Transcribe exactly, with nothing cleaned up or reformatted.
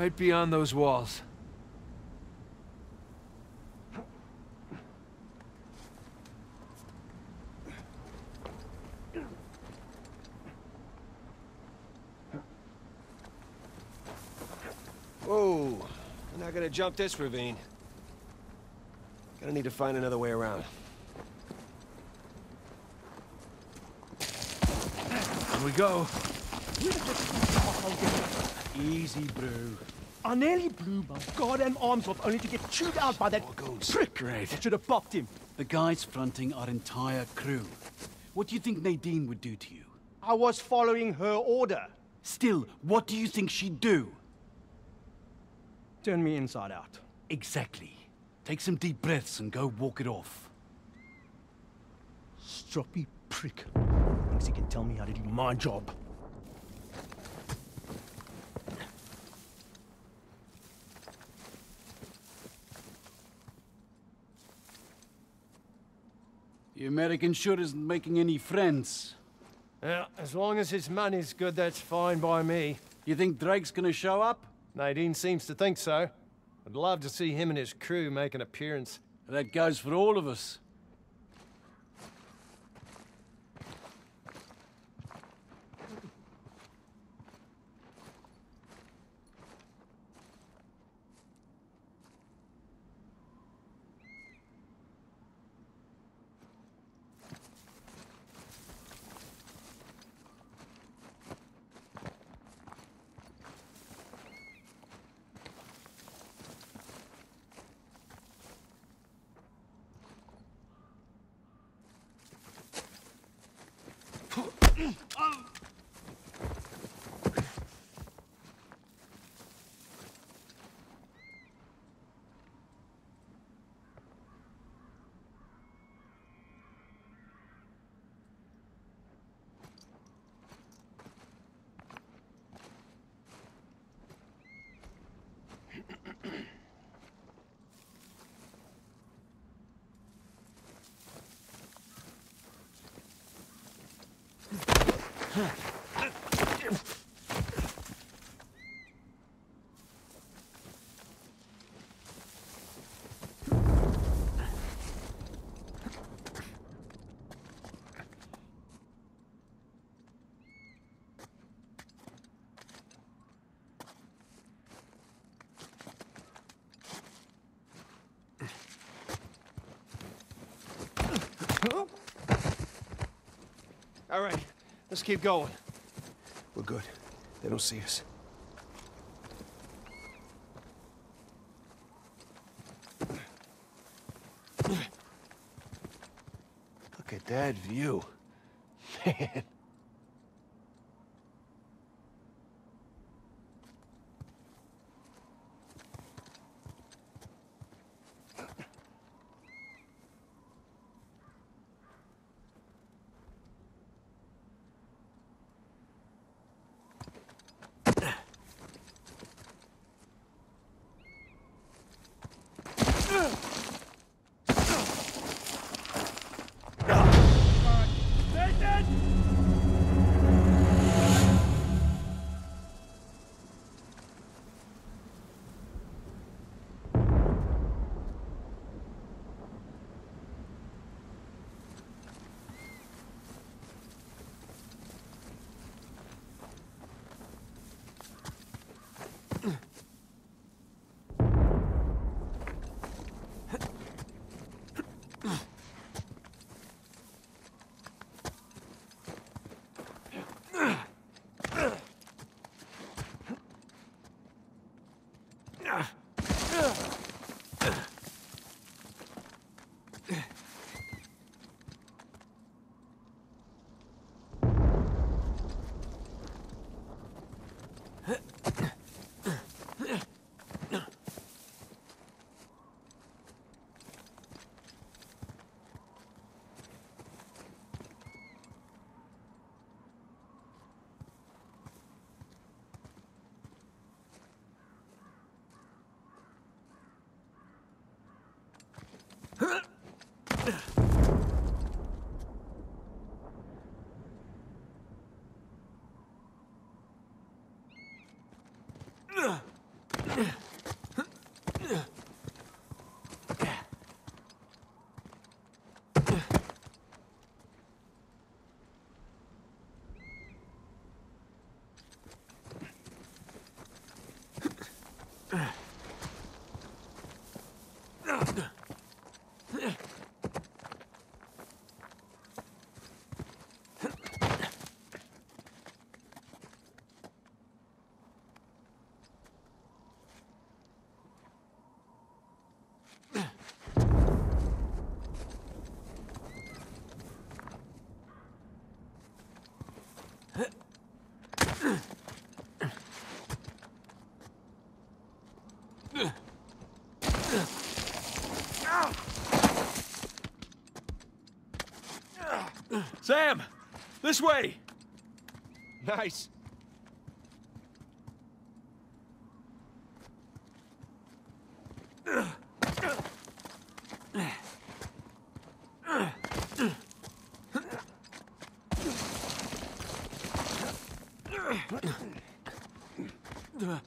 Right beyond those walls. Whoa, I'm not gonna jump this ravine. Gonna need to find another way around. Here we go. Easy, Brew. I nearly blew my goddamn arms off only to get chewed out by that prick. Great. I should have popped him. The guys fronting our entire crew. What do you think Nadine would do to you? I was following her order. Still, what do you think she'd do? Turn me inside out. Exactly. Take some deep breaths and go walk it off. Stroppy prick. Thinks he can tell me how to do my job. The American sure isn't making any friends. Yeah, as long as his money's good, that's fine by me. You think Drake's gonna show up? Nadine seems to think so. I'd love to see him and his crew make an appearance. That goes for all of us. All right, let's keep going. We're good. They don't see us. Look at that view. Man. Nathan! Sam, this way. Nice. Ugh.